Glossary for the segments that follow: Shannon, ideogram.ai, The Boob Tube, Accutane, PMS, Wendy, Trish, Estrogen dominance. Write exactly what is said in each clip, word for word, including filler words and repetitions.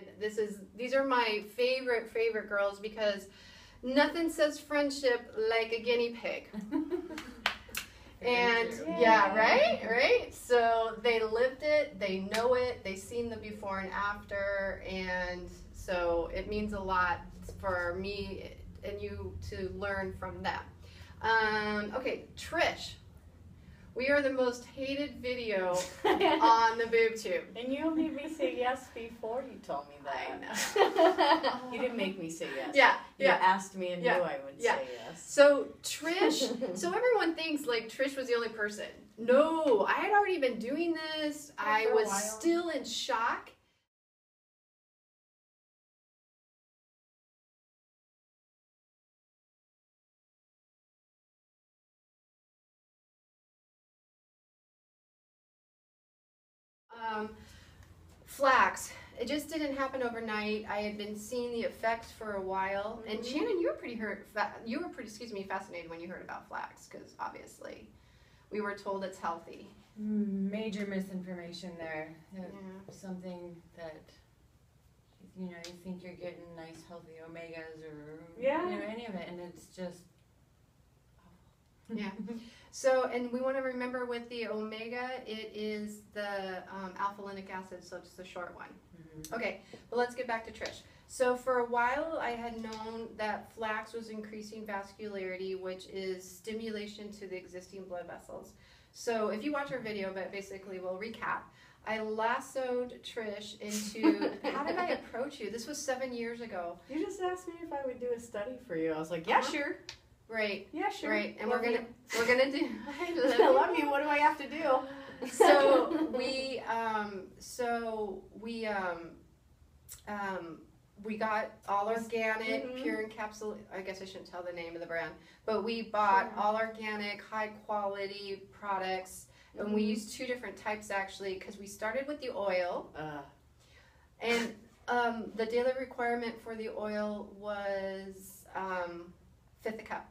excited. This is, these are my favorite, favorite girls, because nothing says friendship like a guinea pig. And yeah, right, right. So they lived it, they know it, they've seen the before and after, and so it means a lot for me and you to learn from that. Um, okay, Trish, we are the most hated video on the Boob Tube. And you made me say yes before you told me that. I know. You didn't make me say yes. Yeah, you yeah. asked me and yeah. knew I would yeah. say yes. So Trish, so everyone thinks like Trish was the only person. No, I had already been doing this. After I was still in shock. Um, flax. It just didn't happen overnight. I had been seeing the effects for a while. Mm-hmm. And Shannon, you were pretty hurt, you were pretty, excuse me, fascinated when you heard about flax, because obviously we were told it's healthy. Major misinformation there. Yeah. Something that, you know, you think you're getting nice healthy omegas or yeah. you know, any of it, and it's just yeah. So, and we want to remember with the omega, it is the um, alpha-linic acid, so it's the short one. Mm-hmm. Okay, but let's get back to Trish. So for a while I had known that flax was increasing vascularity, which is stimulation to the existing blood vessels. So if you watch our video, but basically we'll recap. I lassoed Trish into, how did I approach you? This was seven years ago. You just asked me if I would do a study for you. I was like, yeah, uh-huh. sure. Right. Yeah, sure. Right, and love we're gonna you. we're gonna do. I love, I love you. What do I have to do? So we um so we um um we got all organic, mm-hmm. pure encapsulated. I guess I shouldn't tell the name of the brand, but we bought sure. all organic, high quality products, mm-hmm. and we used two different types actually, because we started with the oil, uh. and um the daily requirement for the oil was um fifth a cup.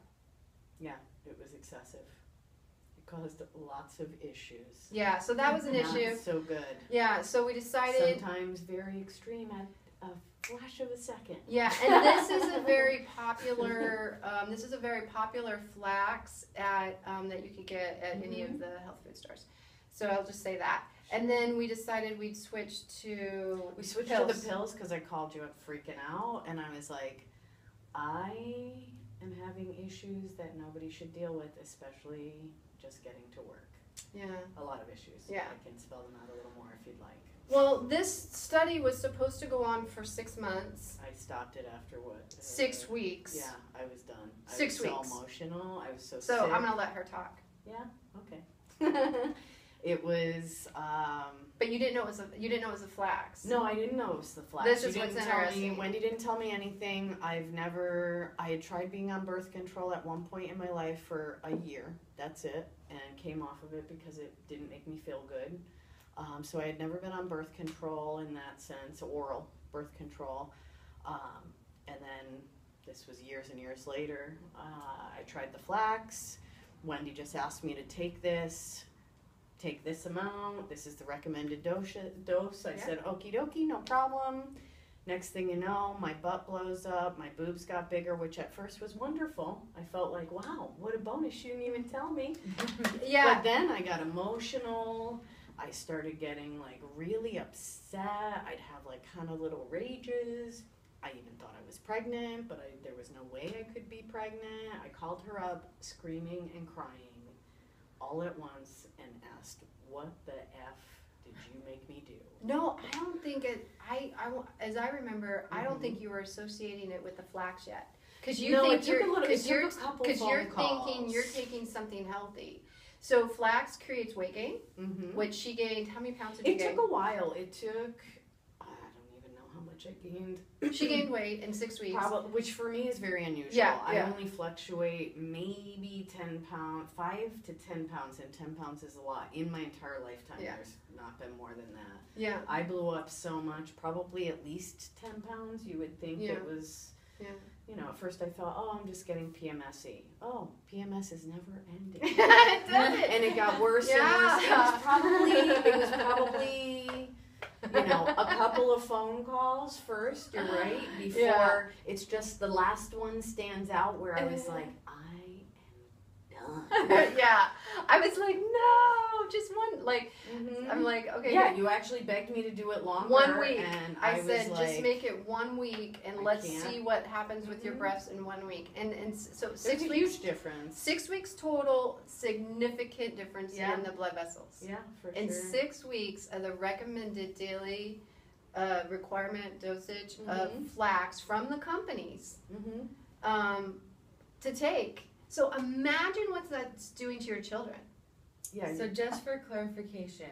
Yeah, it was excessive. It caused lots of issues. Yeah, so that was an Not issue. So good. Yeah, so we decided. Sometimes very extreme at a flash of a second. Yeah, and this is a very popular. Um, this is a very popular flax at um, that you could get at mm-hmm. any of the health food stores. So I'll just say that. And then we decided we'd switch to. We switched pills. to the pills because I called you up freaking out, and I was like, I. I'm having issues that nobody should deal with, especially just getting to work. Yeah. A lot of issues. Yeah. I can spell them out a little more if you'd like. Well, this study was supposed to go on for six months. I stopped it after what? Six uh, weeks. Yeah, I was done. Six weeks. I was so emotional. I was so So sick. I'm going to let her talk. Yeah, okay. It was, um... But you didn't know it was a, you didn't know it was a flax. No, I didn't know it was the flax. This is what's interesting. Me, Wendy didn't tell me anything. I've never... I had tried being on birth control at one point in my life for a year. That's it. And came off of it because it didn't make me feel good. Um, so I had never been on birth control in that sense, oral birth control. Um, and then this was years and years later. Uh, I tried the flax. Wendy just asked me to take this. Take this amount, this is the recommended dose. dose. I yeah. said, okie dokie, no problem. Next thing you know, my butt blows up, my boobs got bigger, which at first was wonderful. I felt like, wow, what a bonus, you didn't even tell me. Yeah. But then I got emotional. I started getting like really upset. I'd have like kind of little rages. I even thought I was pregnant, but I, there was no way I could be pregnant. I called her up screaming and crying. All at once, and asked, what the F did you make me do? No, I don't think it, I, I as I remember, mm-hmm. I don't think you were associating it with the flax yet. Because you no, think you're, little, you're, you're thinking you're taking something healthy. So flax creates weight gain, mm-hmm. which she gained, how many pounds did you it gain? It took a while. It took, I don't even know how much I gained. She gained weight in six weeks. Probably, which for me is very unusual. Yeah, yeah. I only fluctuate maybe ten pounds, five to ten pounds, and ten pounds is a lot. In my entire lifetime, yeah. there's not been more than that. Yeah. I blew up so much, probably at least ten pounds. You would think yeah. it was, yeah. you know, at first I thought, oh, I'm just getting P M S-y. Oh, P M S is never ending. It doesn't. And it got worse yeah. and worse. It was probably, it was probably... you know, a couple of phone calls first, you're right, before yeah. it's just the last one stands out where I was like, I am done. Yeah. I was like, no, just one, like, mm-hmm. I'm like, okay. Yeah, yeah, you actually begged me to do it longer. One week. And I, I said, like, just make it one week and I let's can't. see what happens with mm-hmm. your breasts in one week. And and so six There's a weeks, huge difference. Six weeks total, significant difference yeah. in the blood vessels. Yeah, for in sure. In six weeks of the recommended daily uh, requirement dosage mm-hmm. of flax from the companies mm-hmm. um, to take. So imagine what that's doing to your children. Yeah. So just for clarification,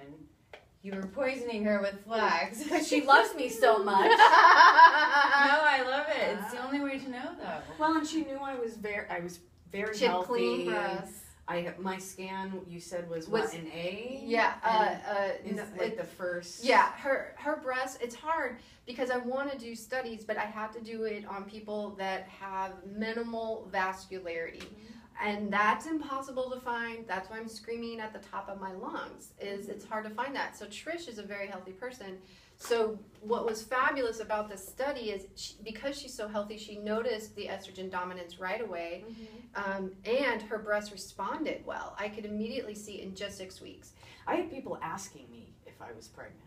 you were poisoning her with flax. But she loves me so much. No, I love it. It's the only way to know, though. Well, and she knew I was very, I was very she healthy. Clean breasts. I my scan you said was, was what, an A. Yeah. Uh, uh, is it like the first. Yeah. Her her breasts. It's hard because I want to do studies, but I have to do it on people that have minimal vascularity. Mm-hmm. And that's impossible to find. That's why I'm screaming at the top of my lungs, is it's hard to find that. So Trish is a very healthy person. So what was fabulous about this study is she, because she's so healthy, she noticed the estrogen dominance right away, mm-hmm. um, and her breasts responded well. I could immediately see in just six weeks. I had people asking me if I was pregnant.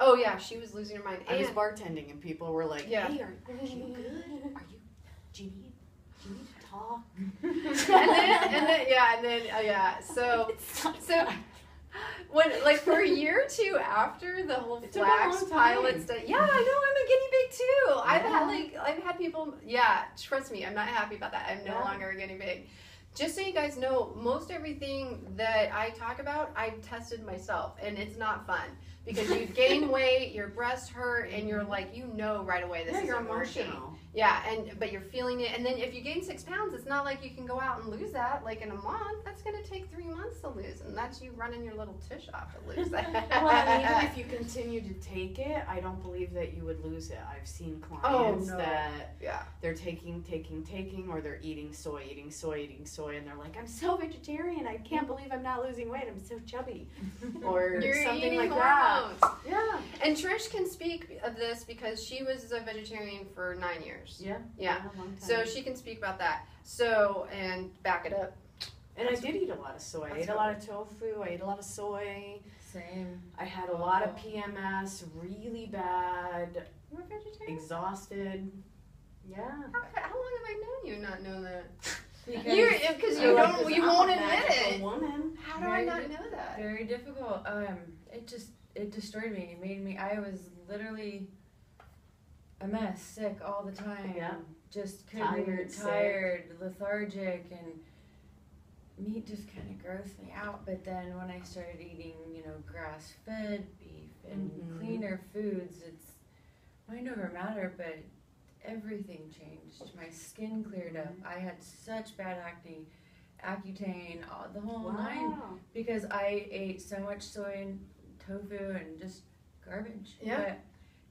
Oh, yeah, she was losing her mind. I and was bartending, and people were like, yeah. hey, are, are you good? Are you, do you need, do you need talk? and then, and then, yeah, and then, uh, yeah, so, so, when, like, for a year or two after the whole flax pilot study, yeah, I know, I'm a guinea pig, too. Yeah. I've had, like, I've had people, yeah, trust me, I'm not happy about that. I'm no yeah. longer a guinea pig. Just so you guys know, most everything that I talk about, I've tested myself, and it's not fun, because you gain weight, your breasts hurt, and you're like, you know right away this yeah, is you're emotional. Yeah, and but you're feeling it, and then if you gain six pounds, it's not like you can go out and lose that like in a month. That's going to take three months to lose, and that's you running your little tush off to lose that. Well, and even if you continue to take it, I don't believe that you would lose it. I've seen clients oh, no. that yeah. they're taking, taking, taking, or they're eating soy, eating soy, eating soy, and they're like, I'm so vegetarian, I can't believe I'm not losing weight, I'm so chubby, or you're something like hormones. That. Yeah, and Trish can speak of this because she was a vegetarian for nine years. Yeah, yeah. So she can speak about that. So and back it up. And I did eat a lot of soy. I ate a lot of tofu. I ate a lot of soy. Same. I had a lot of P M S, really bad. You were vegetarian? Exhausted. Yeah. How, how long have I known you not know that? Because you're, because you don't, you won't admit it. Woman. How do I not know that? Very difficult. Um, it just it destroyed me. It made me. I was literally. A mess, sick all the time, yeah. just kind of tired, tired lethargic, and meat just kind of grossed me out. But then when I started eating, you know, grass-fed beef and mm-hmm. cleaner foods, it's mind over matter, but everything changed. My skin cleared up. I had such bad acne, Accutane, all, the whole wow. nine, because I ate so much soy and tofu and just garbage. Yeah. But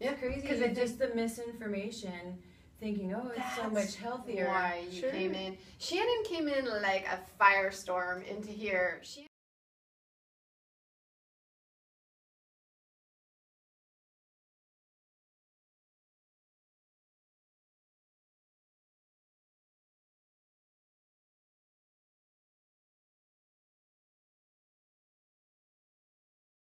yeah, crazy. Because it's just the misinformation, thinking, oh, it's so much healthier. Why you sure. came in. Shannon came in like a firestorm into here. She